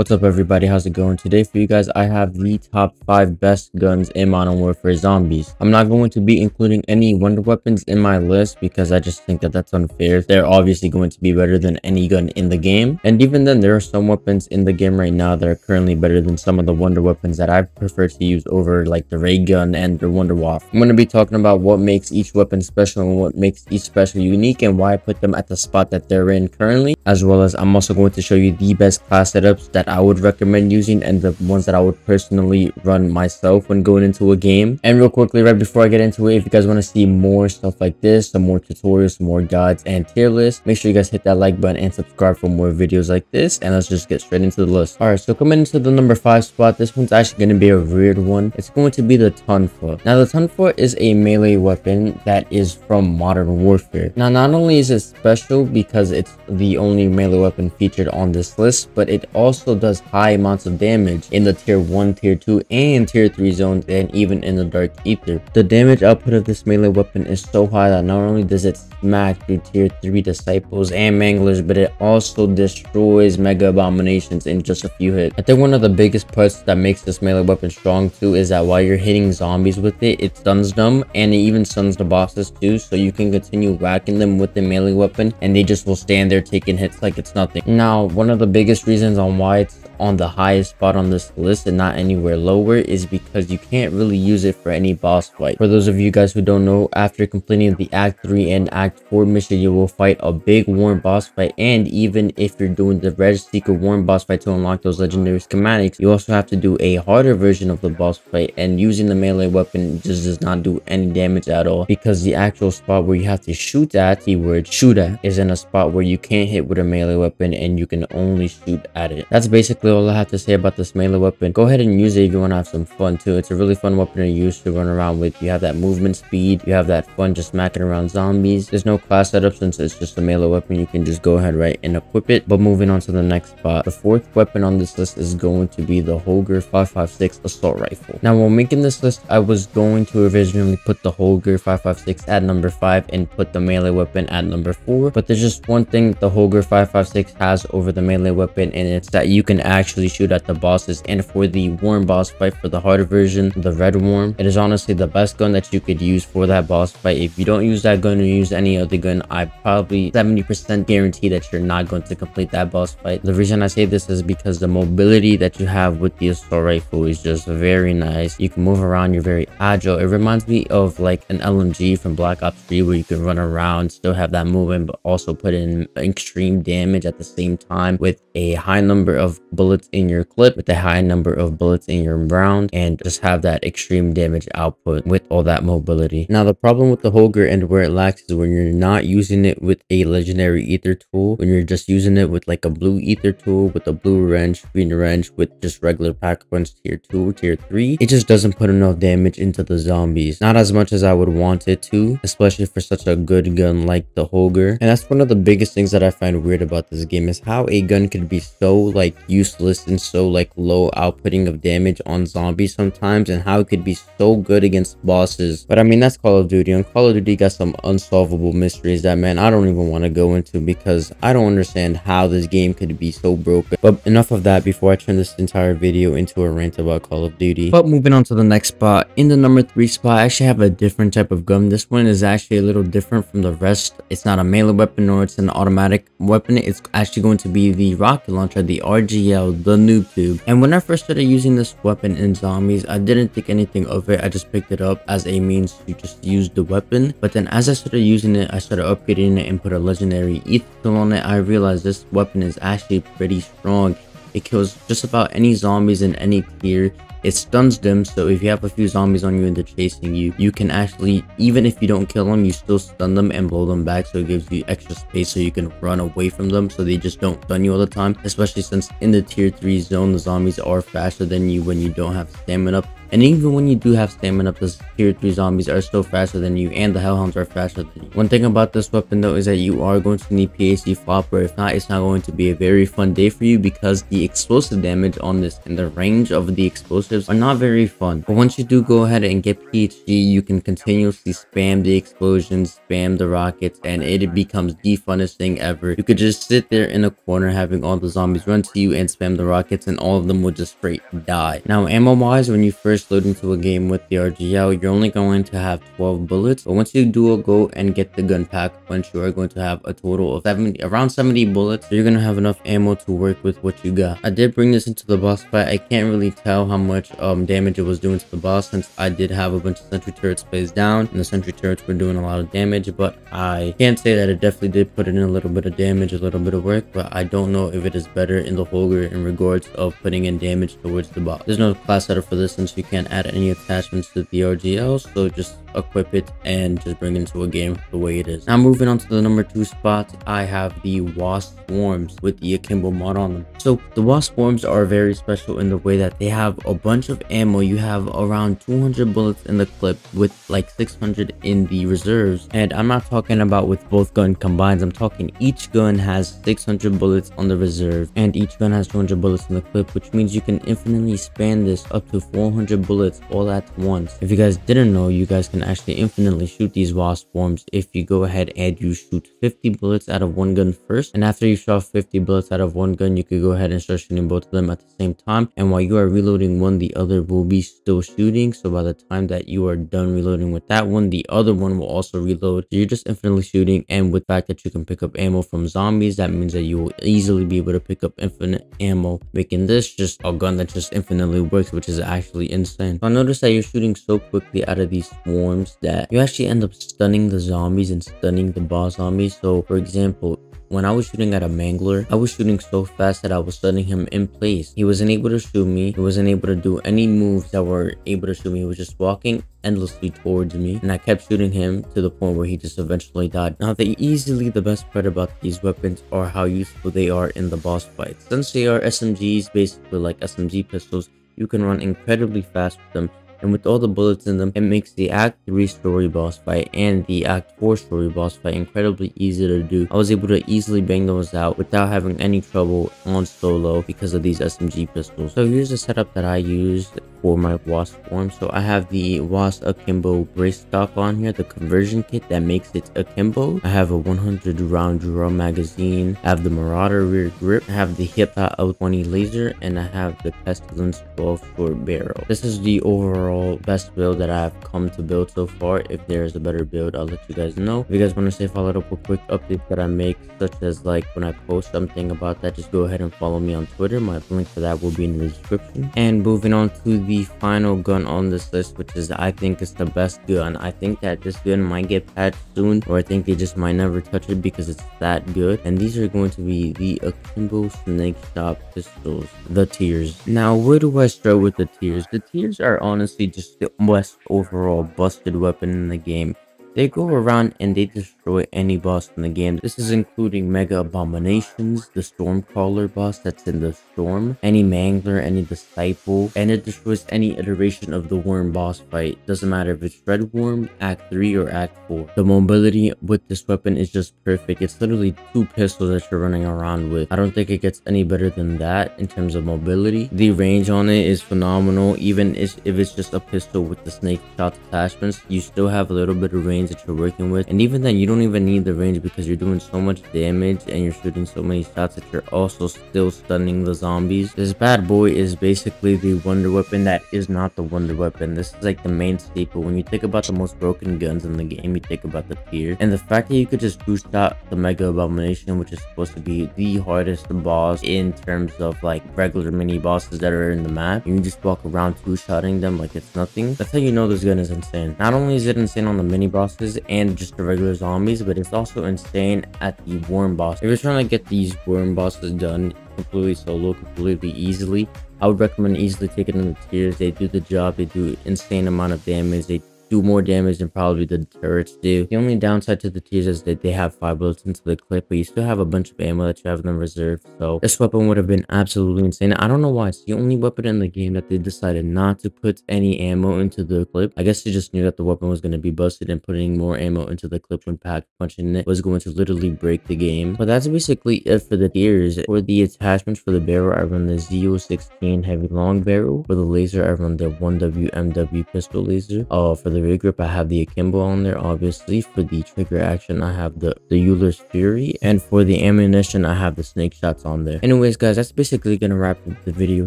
What's up everybody, how's it going? Today for you guys I have the top 5 best guns in Modern Warfare Zombies. I'm not going to be including any wonder weapons in my list because I just think that that's unfair. They're obviously going to be better than any gun in the game, and even then there are some weapons in the game right now that are currently better than some of the wonder weapons that I prefer to use over, like the Ray Gun and the Wonder Waff. I'm going to be talking about what makes each weapon special and what makes each special unique and why I put them at the spot that they're in currently, as well as I'm also going to show you the best class setups that I would recommend using and the ones that I would personally run myself when going into a game. And real quickly, right before I get into it, if you guys want to see more stuff like this, some more tutorials, some more guides and tier lists, make sure you guys hit that like button and subscribe for more videos like this, and let's just get straight into the list. Alright, so coming into the number 5 spot, this one's actually going to be a weird one. It's going to be the Tonfa. Now the Tonfa is a melee weapon that is from Modern Warfare. Now not only is it special because it's the only melee weapon featured on this list, but it also does high amounts of damage in the tier 1, tier 2, and tier 3 zones, and even in the dark ether. The damage output of this melee weapon is so high that not only does it smack through tier 3 disciples and manglers, but it also destroys mega abominations in just a few hits. I think one of the biggest parts that makes this melee weapon strong too is that while you're hitting zombies with it, it stuns them, and it even stuns the bosses too, so you can continue whacking them with the melee weapon and they just will stand there taking hits like it's nothing. Now one of the biggest reasons on why it's on the highest spot on this list and not anywhere lower is because you can't really use it for any boss fight. For those of you guys who don't know, after completing the Act 3 and Act 4 mission, you will fight a big Worm boss fight, and even if you're doing the Red Seeker Worm boss fight to unlock those legendary schematics, you also have to do a harder version of the boss fight, and using the melee weapon just does not do any damage at all because the actual spot where you have to shoot at, keyword shoot at, is in a spot where you can't hit with a melee weapon and you can only shoot at it. That's basically all I have to say about this melee weapon. Go ahead and use it if you want to have some fun too. It's a really fun weapon to use to run around with. You have that movement speed, you have that fun just smacking around zombies. There's no class setup since it's just a melee weapon. You can just go ahead right and equip it. But moving on to the next spot, the fourth weapon on this list is going to be the Holger 556 assault rifle. Now while making this list, I was going to originally put the Holger 556 at number 5 and put the melee weapon at number 4, but there's just one thing the Holger 556 has over the melee weapon, and it's that you can actually shoot at the bosses. And for the Worm boss fight, for the harder version, the Red Worm, it is honestly the best gun that you could use for that boss fight. If you don't use that gun or use any other gun, I probably 70% guarantee that you're not going to complete that boss fight. The reason I say this is because the mobility that you have with the assault rifle is just very nice. You can move around, you're very agile. It reminds me of like an LMG from Black Ops 3 where you can run around, still have that movement, but also put in extreme damage at the same time with a high number of bullets in your clip, with a high number of bullets in your round, and just have that extreme damage output with all that mobility. Now the problem with the Holger and where it lacks is when you're not using it with a legendary ether tool, when you're just using it with like a blue ether tool, with a blue wrench, green wrench, with just regular pack punch tier 2, tier 3, it just doesn't put enough damage into the zombies. Not as much as I would want it to, especially for such a good gun like the Holger. And that's one of the biggest things that I find weird about this game is how a gun could be so like useless and so like low outputting of damage on zombies sometimes, and how it could be so good against bosses. But I mean, that's Call of Duty, and Call of Duty got some unsolvable mysteries that, man, I don't even want to go into because I don't understand how this game could be so broken. But enough of that before I turn this entire video into a rant about Call of Duty. But moving on to the next spot, in the number 3 spot, I actually have a different type of gun. This one is actually a little different from the rest. It's not a melee weapon or it's an automatic weapon. It's actually going to be the rocket launcher, the RGL, the noob tube. And when I first started using this weapon in zombies, I didn't think anything of it. I just picked it up as a means to just use the weapon. But then as I started using it, I started upgrading it and put a legendary ether on it. I realized this weapon is actually pretty strong. It kills just about any zombies in any tier. It stuns them, so if you have a few zombies on you and they're chasing you, you can actually, even if you don't kill them, you still stun them and blow them back, so it gives you extra space so you can run away from them so they just don't stun you all the time, especially since in the tier 3 zone the zombies are faster than you when you don't have stamina up. And even when you do have stamina up, the tier 3 zombies are still faster than you, and the hellhounds are faster than you. One thing about this weapon though is that you are going to need PhD Flopper. If not, it's not going to be a very fun day for you because the explosive damage on this and the range of the explosive explosives are not very fun, but once you do go ahead and get PhD, you can continuously spam the explosions, spam the rockets, and it becomes the funnest thing ever. You could just sit there in a corner having all the zombies run to you and spam the rockets, and all of them will just straight die. Now ammo wise, when you first load into a game with the RGL, you're only going to have 12 bullets, but once you do go and get the gun pack punch, you are going to have a total of around 70 bullets, so you're going to have enough ammo to work with what you got. I did bring this into the boss fight. I can't really tell how much damage it was doing to the boss, since I did have a bunch of sentry turrets placed down and the sentry turrets were doing a lot of damage, but I can't say that it definitely did put in a little bit of damage, a little bit of work, but I don't know if it is better in the Holger in regards of putting in damage towards the boss. There's no class setter for this since you can't add any attachments to the RGL, so just equip it and just bring it into a game the way it is. Now moving on to the number 2 spot, I have the Wasp Worms with the Akimbo mod on them. So the Wasp Worms are very special in the way that they have a bunch of ammo. You have around 200 bullets in the clip with like 600 in the reserves, and I'm not talking about with both gun combines, I'm talking each gun has 600 bullets on the reserve and each gun has 200 bullets in the clip, which means you can infinitely span this up to 400 bullets all at once. If you guys didn't know, you guys can actually infinitely shoot these Wasp Worms if you go ahead and you shoot 50 bullets out of one gun first, and after you shot 50 bullets out of one gun, you could go ahead and start shooting both of them at the same time, and while you are reloading one, the other will be still shooting, so by the time that you are done reloading with that one, the other one will also reload, so you're just infinitely shooting. And with the fact that you can pick up ammo from zombies, that means that you will easily be able to pick up infinite ammo, making this just a gun that just infinitely works, which is actually insane. So I noticed that you're shooting so quickly out of these swarms that you actually end up stunning the zombies and stunning the boss zombies. So for example, when I was shooting at a mangler, I was shooting so fast that I was stunning him in place. He wasn't able to shoot me, he wasn't able to do any moves that were able to shoot me, he was just walking endlessly towards me, and I kept shooting him to the point where he just eventually died. Now the best part about these weapons are how useful they are in the boss fights. Since they are SMGs, basically like SMG pistols, you can run incredibly fast with them, and with all the bullets in them, it makes the Act 3 story boss fight and the Act 4 story boss fight incredibly easy to do. I was able to easily bang those out without having any trouble on solo because of these SMG pistols. So here's the setup that I used for my Wasp Worm. So I have the Wasp Akimbo brace stock on here, the conversion kit that makes it akimbo. I have a 100 round drum magazine, I have the Marauder rear grip, I have the HIPAA L20 laser, and I have the Pestilence 12 short barrel. This is the overall best build that I've come to build so far. If there is a better build, I'll let you guys know. If you guys want to stay followed up with quick updates that I make, such as like when I post something about that, just go ahead and follow me on Twitter. My link for that will be in the description. And moving on to the final gun on this list, which is I think is the best gun. I think that this gun might get patched soon, or I think they just might never touch it because it's that good, and these are going to be the Akimbo Snake Shot pistols, the TYRs. Now where do I start with the TYRs? The TYRs are honestly just the best overall busted weapon in the game. They go around and they destroy any boss in the game. This is including Mega Abominations, the Stormcrawler boss that's in the storm, any Mangler, any Disciple, and it destroys any iteration of the Worm boss fight. Doesn't matter if it's Red Worm, Act 3, or Act 4. The mobility with this weapon is just perfect. It's literally two pistols that you're running around with. I don't think it gets any better than that in terms of mobility. The range on it is phenomenal. Even if it's just a pistol with the snake shot attachments, you still have a little bit of range that you're working with, and even then you don't even need the range because you're doing so much damage and you're shooting so many shots that you're also still stunning the zombies. This bad boy is basically the Wonder Weapon that is not the Wonder Weapon. This is like the main staple. When you think about the most broken guns in the game, you think about the TYR, and the fact that you could just boost out the Mega Abomination, which is supposed to be the hardest boss in terms of like regular mini bosses that are in the map, and you just walk around two-shotting them like it's nothing. That's how you know this gun is insane. Not only is it insane on the mini boss and just the regular zombies, but it's also insane at the worm boss. If you're trying to get these worm bosses done completely solo, completely easily, I would recommend easily taking them to TYRs. They do the job, they do insane amount of damage, they do more damage than probably the turrets do. The only downside to the tiers is that they have 5 bullets into the clip, but you still have a bunch of ammo that you have in reserve. So this weapon would have been absolutely insane. I don't know why it's the only weapon in the game that they decided not to put any ammo into the clip. I guess they just knew that the weapon was going to be busted, and putting more ammo into the clip when pack punching it was going to literally break the game. But that's basically it for the tiers. For the attachments for the barrel, I run the Z016 heavy long barrel. For the laser, I run the 1WMW pistol laser. For the rear grip, I have the akimbo on there, obviously. For the trigger action, I have the Euler's Fury, and for the ammunition, I have the snake shots on there. Anyways, guys, that's basically gonna wrap up the video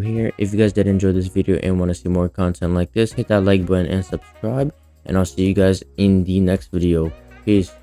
here. If you guys did enjoy this video and want to see more content like this, hit that like button and subscribe, and I'll see you guys in the next video. Peace.